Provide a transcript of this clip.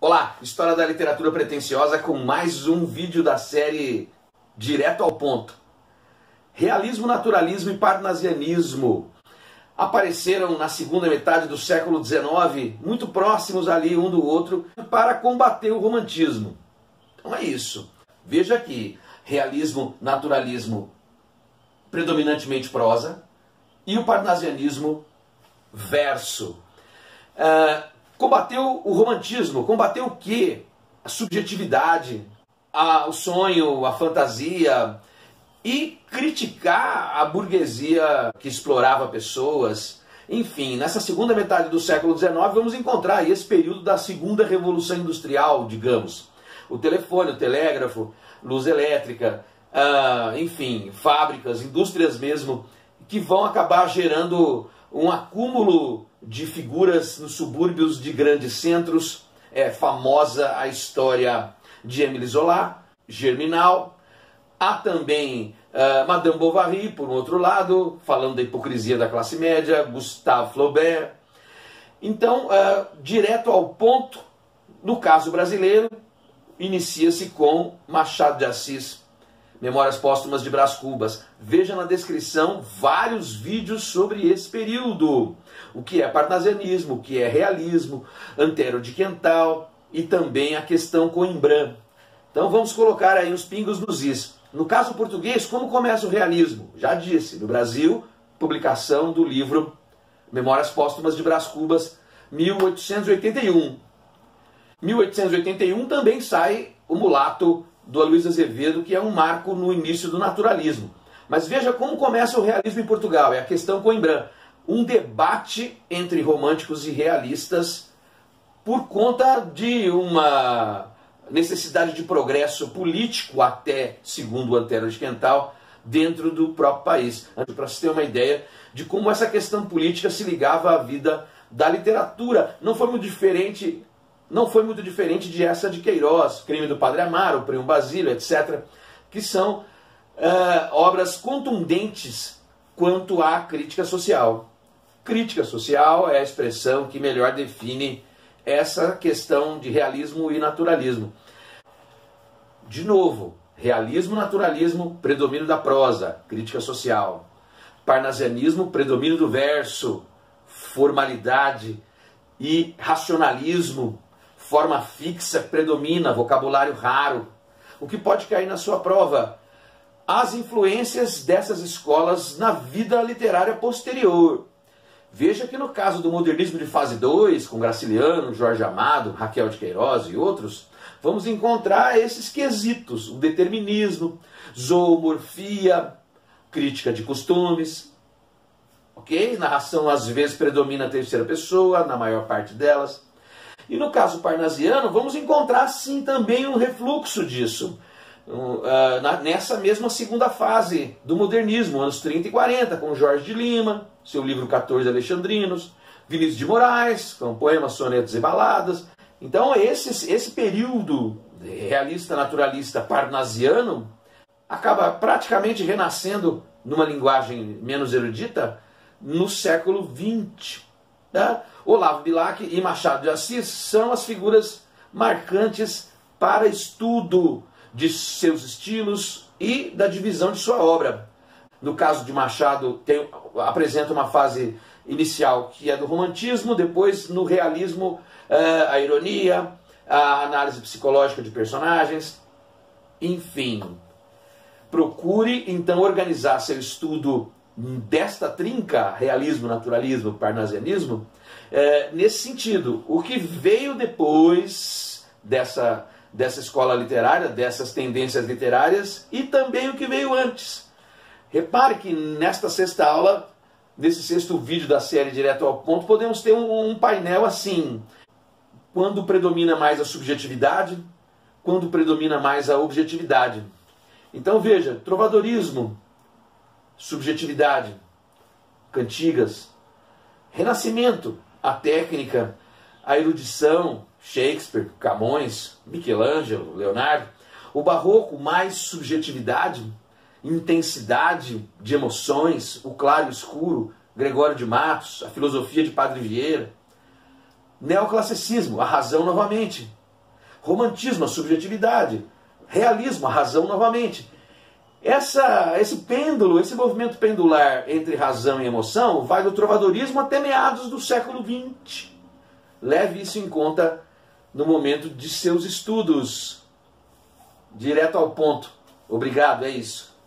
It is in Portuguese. Olá, História da Literatura Pretensiosa com mais um vídeo da série Direto ao Ponto. Realismo, naturalismo e parnasianismo apareceram na segunda metade do século XIX, muito próximos ali um do outro, para combater o romantismo. Então é isso. Veja aqui, realismo, naturalismo, predominantemente prosa, e o parnasianismo, verso. Combateu o romantismo, combateu o quê? A subjetividade, o sonho, a fantasia, e criticar a burguesia que explorava pessoas. Enfim, nessa segunda metade do século XIX vamos encontrar esse período da segunda revolução industrial, digamos. O telefone, o telégrafo, luz elétrica, enfim, fábricas, indústrias mesmo, que vão acabar gerando um acúmulo de figuras nos subúrbios de grandes centros. É famosa a história de Émile Zola, Germinal. Há também Madame Bovary, por um outro lado, falando da hipocrisia da classe média, Gustave Flaubert. Então, direto ao ponto, no caso brasileiro, inicia-se com Machado de Assis, Memórias Póstumas de Brás Cubas. Veja na descrição vários vídeos sobre esse período. O que é parnasianismo, o que é realismo, Antero de Quental e também a questão coimbrana. Então vamos colocar aí os pingos nos is. No caso português, como começa o realismo? Já disse, no Brasil, publicação do livro Memórias Póstumas de Brás Cubas, 1881. 1881 também sai o Mulato, do Aloysio Azevedo, que é um marco no início do naturalismo. Mas veja como começa o realismo em Portugal, é a questão coimbrana. Um debate entre românticos e realistas por conta de uma necessidade de progresso político até, segundo Antero de Quental, dentro do próprio país. Para se ter uma ideia de como essa questão política se ligava à vida da literatura. Não foi muito diferente de essa de Queiroz, Crime do Padre Amaro, Primo Basílio, etc., que são obras contundentes quanto à crítica social. Crítica social é a expressão que melhor define essa questão de realismo e naturalismo. De novo, realismo, naturalismo, predomínio da prosa, crítica social. Parnasianismo, predomínio do verso, formalidade e racionalismo. Forma fixa predomina, vocabulário raro. O que pode cair na sua prova? As influências dessas escolas na vida literária posterior. Veja que no caso do modernismo de fase 2, com Graciliano, Jorge Amado, Raquel de Queiroz e outros, vamos encontrar esses quesitos: o determinismo, zoomorfia, crítica de costumes. Ok? Narração às vezes predomina a terceira pessoa, na maior parte delas. E no caso parnasiano, vamos encontrar sim também um refluxo disso, nessa mesma segunda fase do modernismo, anos 30 e 40, com Jorge de Lima, seu livro 14 Alexandrinos, Vinícius de Moraes, com poemas, sonetos e baladas. Então esse período realista, naturalista, parnasiano, acaba praticamente renascendo numa linguagem menos erudita no século XX. Tá? Olavo Bilac e Machado de Assis são as figuras marcantes para estudo de seus estilos e da divisão de sua obra. No caso de Machado, apresenta uma fase inicial que é do romantismo, depois no realismo a ironia, a análise psicológica de personagens, enfim. Procure então organizar seu estudo desta trinca, realismo, naturalismo, parnasianismo, nesse sentido. O que veio depois dessa escola literária, dessas tendências literárias, e também o que veio antes. Repare que nesta sexta aula, nesse sexto vídeo da série Direto ao Ponto, podemos ter um painel assim: quando predomina mais a subjetividade, quando predomina mais a objetividade. Então veja, trovadorismo, subjetividade, cantigas, renascimento, a técnica, a erudição, Shakespeare, Camões, Michelangelo, Leonardo, o barroco, mais subjetividade, intensidade de emoções, o claro e escuro, Gregório de Matos, a filosofia de Padre Vieira, neoclassicismo, a razão novamente, romantismo, a subjetividade, realismo, a razão novamente. Esse pêndulo, esse movimento pendular entre razão e emoção vai do trovadorismo até meados do século XX. Leve isso em conta no momento de seus estudos. Direto ao ponto. Obrigado, é isso.